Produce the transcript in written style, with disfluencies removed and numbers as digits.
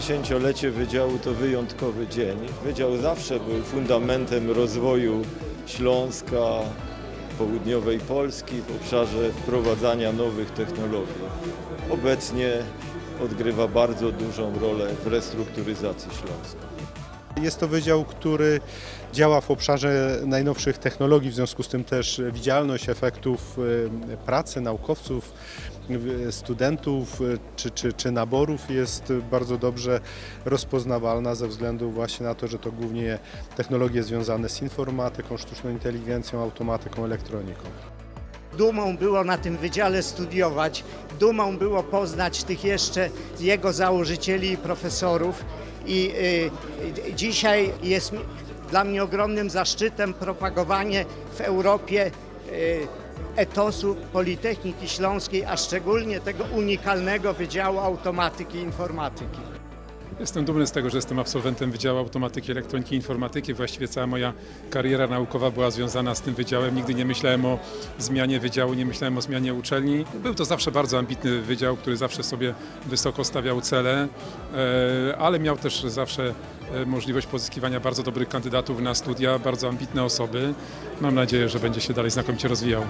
50-lecie Wydziału to wyjątkowy dzień. Wydział zawsze był fundamentem rozwoju Śląska, południowej Polski w obszarze wprowadzania nowych technologii. Obecnie odgrywa bardzo dużą rolę w restrukturyzacji Śląska. Jest to wydział, który działa w obszarze najnowszych technologii, w związku z tym też widzialność efektów pracy naukowców, studentów czy naborów jest bardzo dobrze rozpoznawalna ze względu właśnie na to, że to głównie technologie związane z informatyką, sztuczną inteligencją, automatyką, elektroniką. Dumą było na tym wydziale studiować, dumą było poznać tych jeszcze jego założycieli i profesorów. I dzisiaj jest dla mnie ogromnym zaszczytem propagowanie w Europie etosu Politechniki Śląskiej, a szczególnie tego unikalnego Wydziału Automatyki i Informatyki. Jestem dumny z tego, że jestem absolwentem Wydziału Automatyki, Elektroniki i Informatyki. Właściwie cała moja kariera naukowa była związana z tym wydziałem. Nigdy nie myślałem o zmianie wydziału, nie myślałem o zmianie uczelni. Był to zawsze bardzo ambitny wydział, który zawsze sobie wysoko stawiał cele, ale miał też zawsze możliwość pozyskiwania bardzo dobrych kandydatów na studia, bardzo ambitne osoby. Mam nadzieję, że będzie się dalej znakomicie rozwijał.